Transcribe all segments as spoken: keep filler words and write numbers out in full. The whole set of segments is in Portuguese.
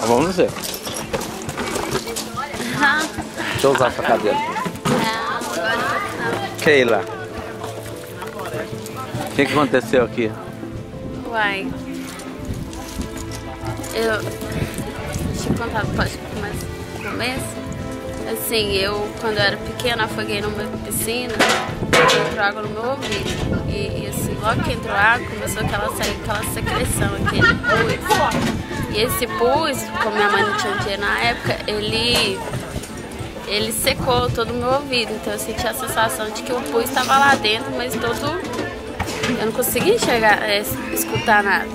Mas vamos ver. Deixa eu usar essa cadeira. Keila. O que, que aconteceu aqui? Uai. Eu... Deixa eu contar, pode começar começo. Assim, eu, quando eu era pequena, afoguei numa piscina, entrou água no meu ouvido. E, e assim, logo que entrou água, começou aquela, aquela secreção, aquele pus. E esse pus, como minha mãe não tinha dinheiro na época, ele, ele secou todo o meu ouvido. Então eu senti a sensação de que o pus estava lá dentro, mas todo... Eu não conseguia enxergar, é, escutar nada.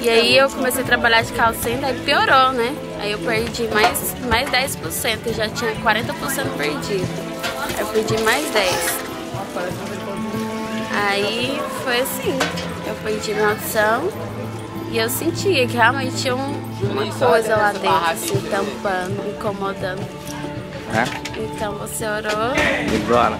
E aí eu comecei a trabalhar de call center, aí piorou, né? Aí eu perdi mais, mais dez por cento, eu já tinha quarenta por cento perdido. Eu perdi mais dez por cento. Aí foi assim, eu perdi minha audição e eu sentia que realmente tinha um, uma coisa lá dentro, assim, tampando, me incomodando. É? Então você orou. E glória.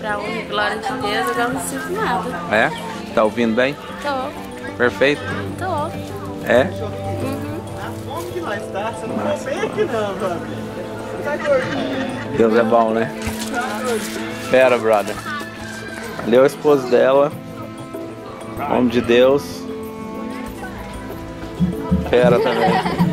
Pra honra e glória de Deus, agora não sinto nada. É? Tá ouvindo bem? Tô. Perfeito? Tô. É? Deus é bom, né? Pera, brother. Ali é o esposo dela. Homem de Deus. Pera também.